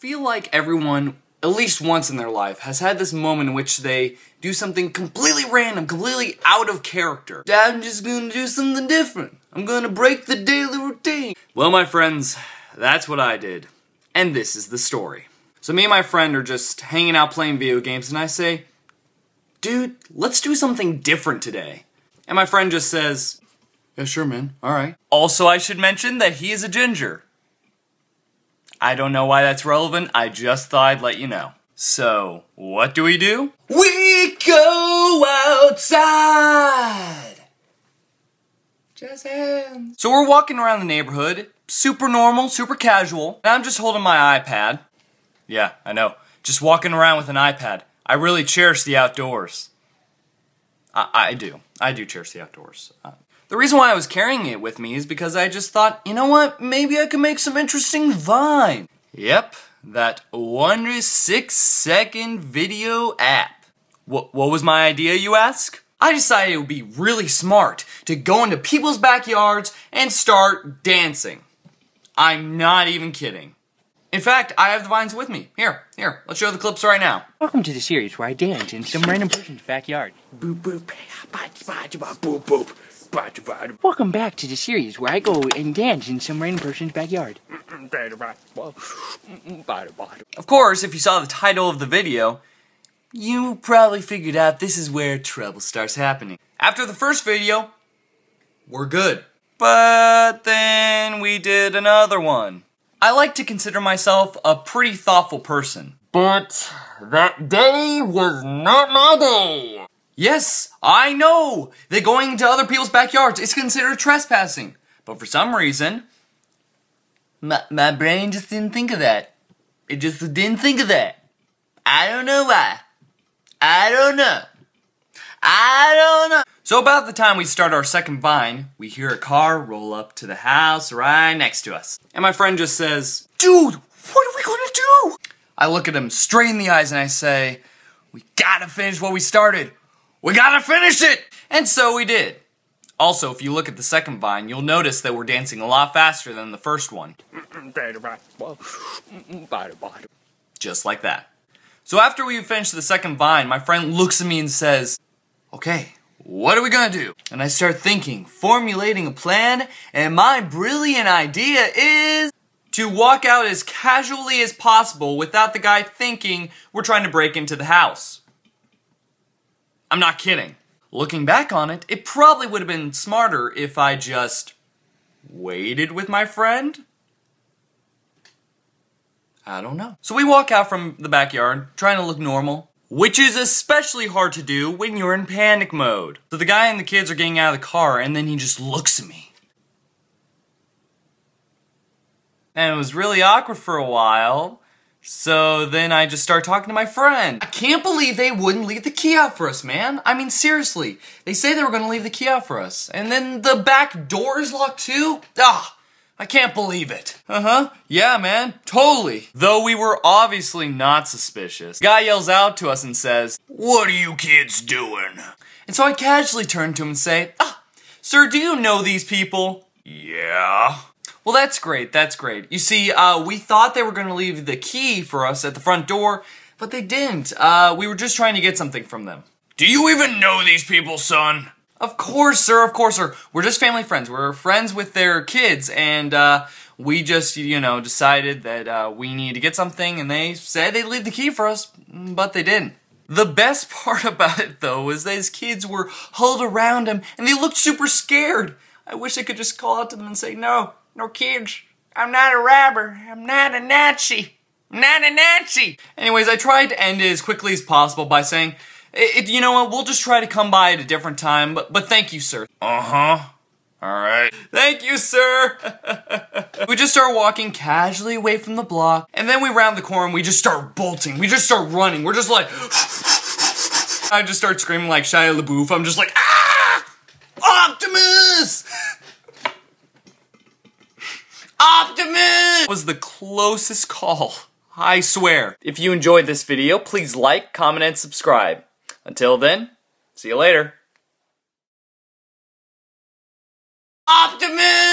feel like everyone, at least once in their life, has had this moment in which they do something completely random, completely out of character. I'm just gonna do something different. I'm gonna break the daily routine. Well, my friends, that's what I did. And this is the story. So me and my friend are just hanging out playing video games, and I say, dude, let's do something different today. And my friend just says, yeah, sure, man, alright. Also, I should mention that he is a ginger. I don't know why that's relevant, I just thought I'd let you know. So, what do we do? We go outside! Just hands. So we're walking around the neighborhood, super normal, super casual, and I'm just holding my iPad. Yeah, I know, just walking around with an iPad. I really cherish the outdoors. I do cherish the outdoors. The reason why I was carrying it with me is because I just thought, you know what, maybe I can make some interesting Vine. Yep, that wondrous 6-second video app. What was my idea, you ask? I decided it would be really smart to go into people's backyards and start dancing. I'm not even kidding. In fact, I have the Vines with me. Here, let's show the clips right now. Welcome to the series where I dance in some random person's backyard. Boop, boop, boop, boop. Welcome back to the series where I go and dance in some random person's backyard. Of course, if you saw the title of the video, you probably figured out this is where trouble starts happening. After the first video, we're good. But then we did another one. I like to consider myself a pretty thoughtful person. But that day was not my day. Yes, I know that going into other people's backyards is considered trespassing. But for some reason, my brain just didn't think of that. It just didn't think of that. I don't know why. I don't know. So about the time we start our second Vine, we hear a car roll up to the house right next to us. And my friend just says, dude, what are we gonna do? I look at him straight in the eyes and I say, we gotta finish what we started. We gotta finish it! And so we did. Also, if you look at the second Vine, you'll notice that we're dancing a lot faster than the first one. Just like that. So after we finish the second Vine, my friend looks at me and says, okay, what are we gonna do? And I start thinking, formulating a plan, and my brilliant idea is to walk out as casually as possible without the guy thinking we're trying to break into the house. I'm not kidding. Looking back on it, it probably would have been smarter if I just waited with my friend. I don't know. So we walk out from the backyard, trying to look normal, which is especially hard to do when you're in panic mode. So the guy and the kids are getting out of the car, and then he just looks at me. And it was really awkward for a while, so then I just start talking to my friend. I can't believe they wouldn't leave the key out for us, man. I mean, seriously. They say they were gonna leave the key out for us, and then the back door is locked too? Ah! I can't believe it. Yeah, man. Totally. Though we were obviously not suspicious. The guy yells out to us and says, what are you kids doing? And so I casually turn to him and say, sir, do you know these people? Yeah. Well, that's great. That's great. You see, we thought they were going to leave the key for us at the front door, but they didn't. We were just trying to get something from them. Do you even know these people, son? Of course, sir, of course, sir. We're just family friends. We're friends with their kids, and we just, you know, decided that we needed to get something, and they said they'd leave the key for us, but they didn't. The best part about it, though, was that his kids were huddled around him, and they looked super scared. I wish I could just call out to them and say, no kids, I'm not a robber, I'm not a Nazi, I'm not a Nazi. Anyways, I tried to end it as quickly as possible by saying, you know what, we'll just try to come by at a different time, but thank you, sir. Alright. Thank you, sir! We just start walking casually away from the block, and then we round the corner and we just start bolting. We just start running. We're just like... I just start screaming like Shia LaBeouf. I'm just like, ah! Optimus! Optimus! Was the closest call. I swear. If you enjoyed this video, please like, comment, and subscribe. Until then, see you later. Optimus!